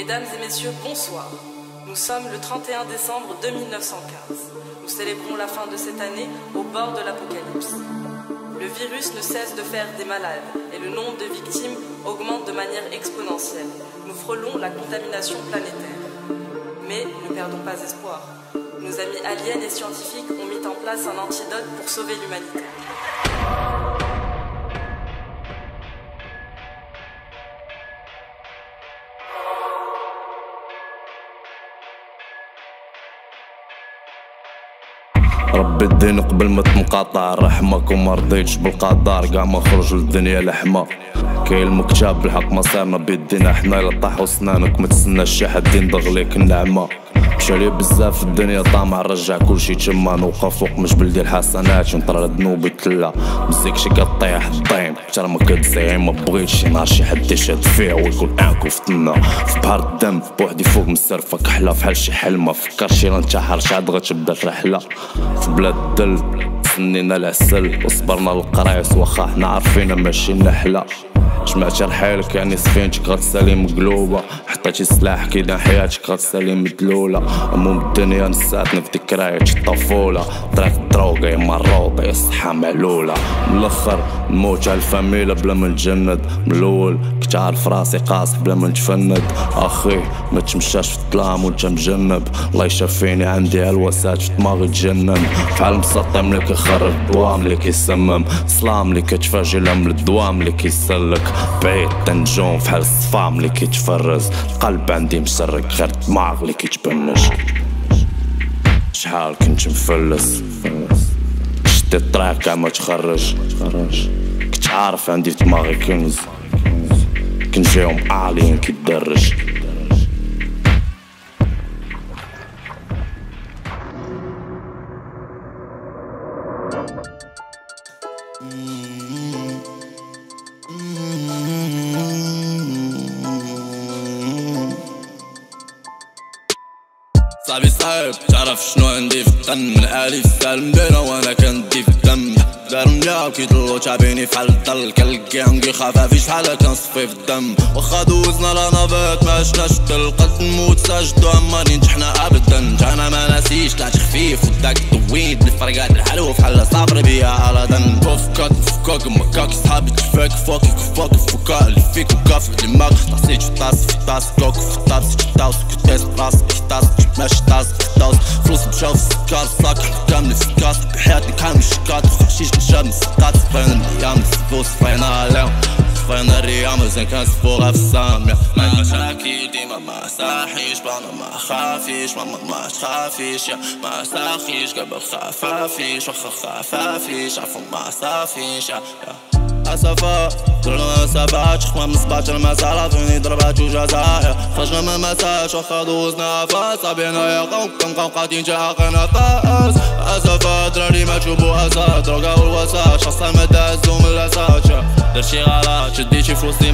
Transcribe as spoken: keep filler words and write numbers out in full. Mesdames et messieurs, bonsoir. Nous sommes le trente et un décembre deux mille neuf cent quinze. Nous célébrons la fin de cette année au bord de l'apocalypse. Le virus ne cesse de faire des malades et le nombre de victimes augmente de manière exponentielle. Nous frôlons la contamination planétaire. Mais ne perdons pas espoir. Nos amis aliens et scientifiques ont mis en place un antidote pour sauver l'humanité. رب الدين قبل ما تنقطع رحمك وما رضيتش بالقدر كاع ما خرج للدنيا لحمه كاين المكتاب الحق ما صارنا بيدينا حنا الا طاحو سنانك ما تسناش شي حد يندغ ليك النعمه مشى ليه بزاف في الدنيا طامع رجع كلشي تما نوقف فوق مجبل ديال الحسنات ونطرى الذنوب تلا مزيكشي كطيح الطين حتى ما كتزعيم ما بغيتش نهار شي حد يشد فيه ويكون انكو فتنا في بحر الدم بوحدي فوق مسرفك حلا فحال شي حلمه فكرتي راه انتحر شاد غتبدا الرحله في بلاد الدل سنينا العسل وصبرنا للقرايص واخا حنا عارفين ماشي نحله جمعتي رحالك يعني سفينتك غتسالي مقلوبه حطيتي سلاحك اذا حياتك غتسالي مدلوله هموم الدنيا نساتنا في ذكريات الطفوله طريق الدروقه يما الروضه يا الصحه معلوله من الاخر نموت على الفاميله بلا ما نتجند من الاول كنت عارف راسي قاصح بلا ما نتفند اخي ما تمشاش في الظلام وانت مجنب الله يشافيني عندي هلوسات في دماغي تجنن بحال المسطي ملي كيخرج الدوام اللي كيسمم صلام اللي كتفاجئ من الدوام اللي كيسلك بعيد تنجوم فحال الصفام اللي كيتفرز القلب عندي مسرك غير الدماغ اللي كيتبنج شحال كنت مفلس شدي الطريق كاع ما تخرج كنت عارف عندي في دماغي كنز كنت جايهم عاليين كيتدرج صعبي صعيب تعرف شنو عندي في الطن من الالف المدينه وانا كندي في الدم دار مجاب كيدلو تعبيني فحال الضل كنلقاهم كيخافافي شحال كنصفي في الدم واخا دوزنا رانا بات ما شناش القد نموت ساجدو عمرني نجحنا ابدا جانا ما ناسيش طلعت خفيف وداك الطويل بالفرقات الحلوه فحال صافري بيا ابدا كوفكات فكاك مكاك صحابي تفاك فوكك فوك فوكا اللي فيك وكافك دماغ طاسيت في طاس في طاس كوك في طاس في طاس كتاس طاسك طاس ماشي طاس طاس فلوس مشاو في السكار صاك كامل في الكاس بحياتي كامل شكات وحشيش نشام السكات صفينا الأيام الفلوس صفينا عليهم صفينا الريام مزيان كنسفوغها في السامية ما مشاكي ديما ما ساحيش بانا ما خافيش ماما ما تخافيش يا ما ساخيش قبل خفافيش واخا خفافيش عفوا ما صافيش يا أسفا درنا سبات شخمة من سبات المسالة فيني ضربات وجزايا خرجنا من مساج واخا دوزنا فاس صابينا يا قوم كنبقاو قاعدين تا عاقلنا فاس أسفا دراري ما تشوفوا أسا دروكا والوساج خاصها ما تهزو من لاساج درتي غلط شديتي فلوسي